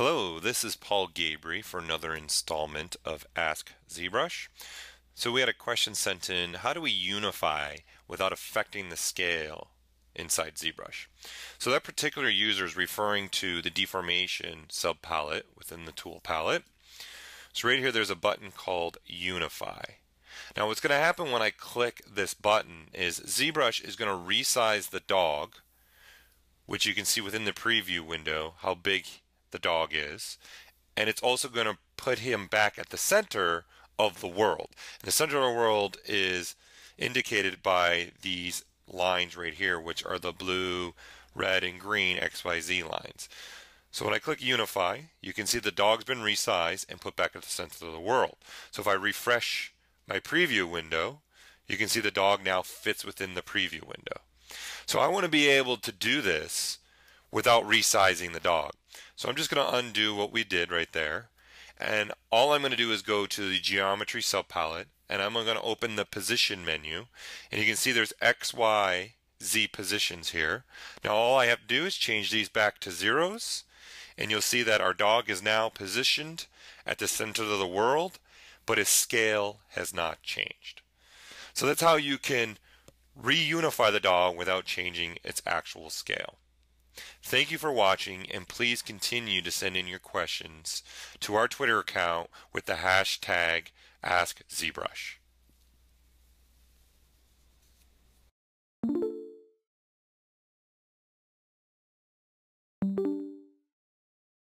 Hello, this is Paul Gabri for another installment of Ask ZBrush. So we had a question sent in, how do we unify without affecting the scale inside ZBrush? So that particular user is referring to the deformation sub palette within the tool palette. So right here there's a button called Unify. Now what's going to happen when I click this button is ZBrush is going to resize the dog, which you can see within the preview window how big the dog is, and it's also going to put him back at the center of the world. And the center of the world is indicated by these lines right here, which are the blue, red, and green XYZ lines. So when I click Unify, you can see the dog's been resized and put back at the center of the world. So if I refresh my preview window, you can see the dog now fits within the preview window. So I want to be able to do this without resizing the dog. So I'm just going to undo what we did right there, and all I'm going to do is go to the geometry sub palette, and I'm going to open the position menu, and you can see there's X, Y, Z positions here. Now all I have to do is change these back to zeros, and you'll see that our dog is now positioned at the center of the world, but his scale has not changed. So that's how you can reunify the dog without changing its actual scale. Thank you for watching, and please continue to send in your questions to our Twitter account with the hashtag AskZBrush.